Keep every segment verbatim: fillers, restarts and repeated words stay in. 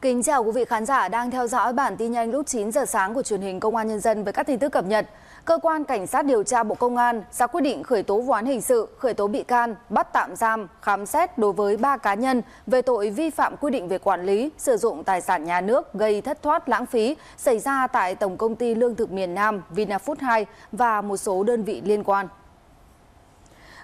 Kính chào quý vị khán giả đang theo dõi bản tin nhanh lúc chín giờ sáng của truyền hình Công an Nhân dân với các tin tức cập nhật. Cơ quan Cảnh sát điều tra Bộ Công an ra quyết định khởi tố vụ án hình sự, khởi tố bị can, bắt tạm giam, khám xét đối với ba cá nhân về tội vi phạm quy định về quản lý, sử dụng tài sản nhà nước gây thất thoát lãng phí xảy ra tại Tổng Công ty Lương thực miền Nam Vinafood hai và một số đơn vị liên quan.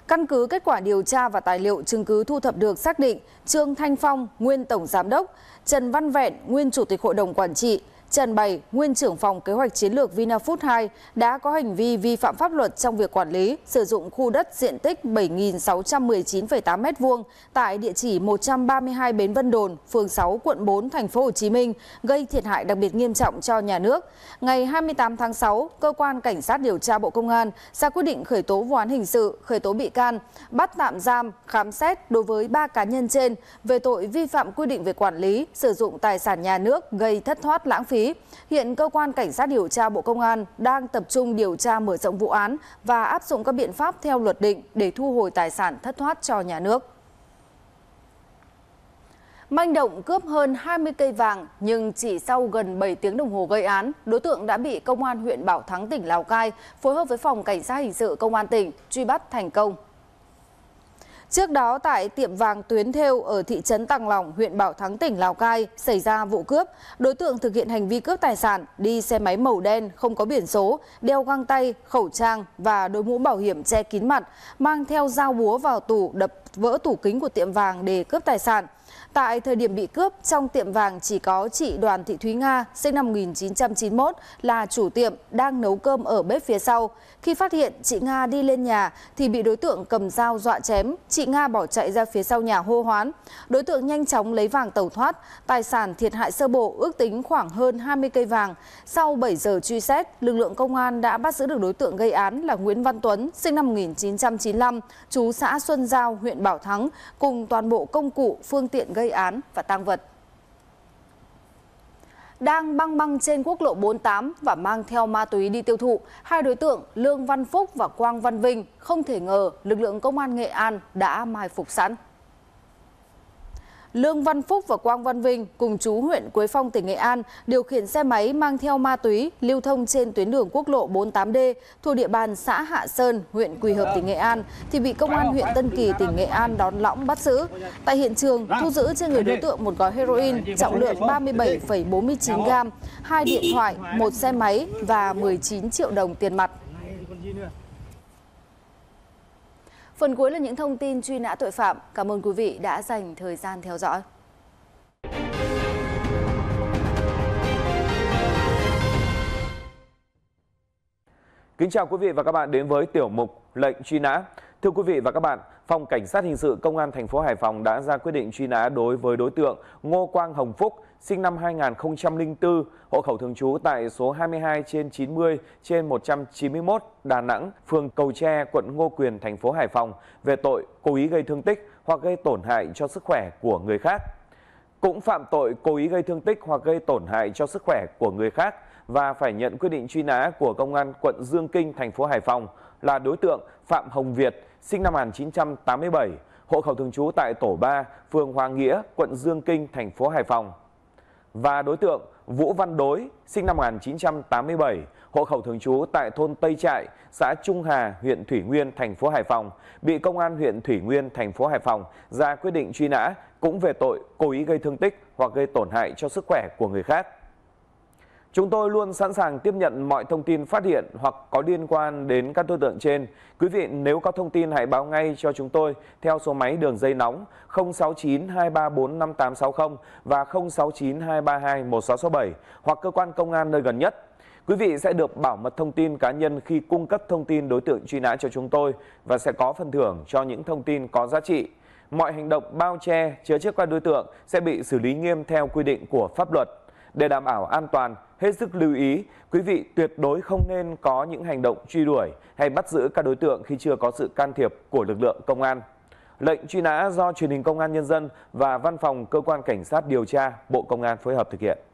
Căn cứ kết quả điều tra và tài liệu chứng cứ thu thập được xác định Trương Thanh Phong, nguyên Tổng Giám đốc, Trần Văn Vẹn, nguyên Chủ tịch Hội đồng Quản trị, Trần Bảy, nguyên trưởng phòng kế hoạch chiến lược Vinafood hai đã có hành vi vi phạm pháp luật trong việc quản lý, sử dụng khu đất diện tích bảy nghìn sáu trăm mười chín phẩy tám mét vuông tại địa chỉ một trăm ba mươi hai Bến Vân Đồn, phường sáu, quận bốn, thành phố Hồ Chí Minh, gây thiệt hại đặc biệt nghiêm trọng cho nhà nước. Ngày hai mươi tám tháng sáu, cơ quan Cảnh sát điều tra Bộ Công an ra quyết định khởi tố vụ án hình sự, khởi tố bị can, bắt tạm giam, khám xét đối với ba cá nhân trên về tội vi phạm quy định về quản lý, sử dụng tài sản nhà nước gây thất thoát lãng phí. Hiện cơ quan Cảnh sát điều tra Bộ Công an đang tập trung điều tra mở rộng vụ án và áp dụng các biện pháp theo luật định để thu hồi tài sản thất thoát cho nhà nước. Manh động cướp hơn hai mươi cây vàng nhưng chỉ sau gần bảy tiếng đồng hồ gây án, đối tượng đã bị Công an huyện Bảo Thắng, tỉnh Lào Cai phối hợp với Phòng Cảnh sát hình sự Công an tỉnh truy bắt thành công. Trước đó, tại tiệm vàng Tuyến Thêu ở thị trấn Tàng Lòng, huyện Bảo Thắng, tỉnh Lào Cai xảy ra vụ cướp. Đối tượng thực hiện hành vi cướp tài sản, đi xe máy màu đen không có biển số, đeo găng tay, khẩu trang và đội mũ bảo hiểm che kín mặt, mang theo dao búa vào tủ đập vỡ tủ kính của tiệm vàng để cướp tài sản. Tại thời điểm bị cướp, trong tiệm vàng chỉ có chị Đoàn Thị Thúy Nga, sinh năm một nghìn chín trăm chín mươi mốt, là chủ tiệm đang nấu cơm ở bếp phía sau. Khi phát hiện chị Nga đi lên nhà thì bị đối tượng cầm dao dọa chém, chị Nga bỏ chạy ra phía sau nhà hô hoán. Đối tượng nhanh chóng lấy vàng tẩu thoát, tài sản thiệt hại sơ bộ ước tính khoảng hơn hai mươi cây vàng. Sau bảy giờ truy xét, lực lượng công an đã bắt giữ được đối tượng gây án là Nguyễn Văn Tuấn, sinh năm một nghìn chín trăm chín mươi lăm, trú xã Xuân Giao, huyện Bảo Thắng, cùng toàn bộ công cụ, phương tiện gây án và tang vật. Đang băng băng trên quốc lộ bốn mươi tám và mang theo ma túy đi tiêu thụ, hai đối tượng Lương Văn Phúc và Quang Văn Vinh không thể ngờ lực lượng công an Nghệ An đã mai phục sẵn. Lương Văn Phúc và Quang Văn Vinh cùng chú huyện Quế Phong, tỉnh Nghệ An điều khiển xe máy mang theo ma túy lưu thông trên tuyến đường quốc lộ bốn mươi tám D thuộc địa bàn xã Hạ Sơn, huyện Quỳ Hợp, tỉnh Nghệ An thì bị công an huyện Tân Kỳ, tỉnh Nghệ An đón lõng bắt giữ. Tại hiện trường, thu giữ trên người đối tượng một gói heroin trọng lượng ba mươi bảy phẩy bốn mươi chín gam, hai điện thoại, một xe máy và mười chín triệu đồng tiền mặt. Phần cuối là những thông tin truy nã tội phạm. Cảm ơn quý vị đã dành thời gian theo dõi. Kính chào quý vị và các bạn đến với tiểu mục Lệnh truy nã. Thưa quý vị và các bạn, Phòng Cảnh sát hình sự Công an thành phố Hải Phòng đã ra quyết định truy nã đối với đối tượng Ngô Quang Hồng Phúc, sinh năm hai nghìn không trăm lẻ bốn, hộ khẩu thường trú tại số hai mươi hai trên chín mươi trên một trăm chín mươi mốt Đà Nẵng, phường Cầu Tre, quận Ngô Quyền, thành phố Hải Phòng về tội cố ý gây thương tích hoặc gây tổn hại cho sức khỏe của người khác. Cũng phạm tội cố ý gây thương tích hoặc gây tổn hại cho sức khỏe của người khác và phải nhận quyết định truy nã của Công an quận Dương Kinh, thành phố Hải Phòng là đối tượng Phạm Hồng Việt, sinh năm một nghìn chín trăm tám mươi bảy, hộ khẩu thường trú tại tổ ba, phường Hoàng Nghĩa, quận Dương Kinh, thành phố Hải Phòng. Và đối tượng Vũ Văn Đối, sinh năm một nghìn chín trăm tám mươi bảy, hộ khẩu thường trú tại thôn Tây Trại, xã Trung Hà, huyện Thủy Nguyên, thành phố Hải Phòng, bị Công an huyện Thủy Nguyên, thành phố Hải Phòng ra quyết định truy nã cũng về tội cố ý gây thương tích hoặc gây tổn hại cho sức khỏe của người khác. Chúng tôi luôn sẵn sàng tiếp nhận mọi thông tin phát hiện hoặc có liên quan đến các đối tượng trên. Quý vị nếu có thông tin hãy báo ngay cho chúng tôi theo số máy đường dây nóng không sáu chín hai ba bốn năm tám sáu không và không sáu chín hai ba hai một sáu sáu bảy hoặc cơ quan công an nơi gần nhất. Quý vị sẽ được bảo mật thông tin cá nhân khi cung cấp thông tin đối tượng truy nã cho chúng tôi và sẽ có phần thưởng cho những thông tin có giá trị. Mọi hành động bao che, chứa chấp các đối tượng sẽ bị xử lý nghiêm theo quy định của pháp luật. Để đảm bảo an toàn, hết sức lưu ý, quý vị tuyệt đối không nên có những hành động truy đuổi hay bắt giữ các đối tượng khi chưa có sự can thiệp của lực lượng công an. Lệnh truy nã do truyền hình Công an Nhân dân và Văn phòng Cơ quan Cảnh sát điều tra Bộ Công an phối hợp thực hiện.